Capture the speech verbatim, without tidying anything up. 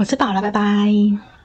我吃饱了，拜拜。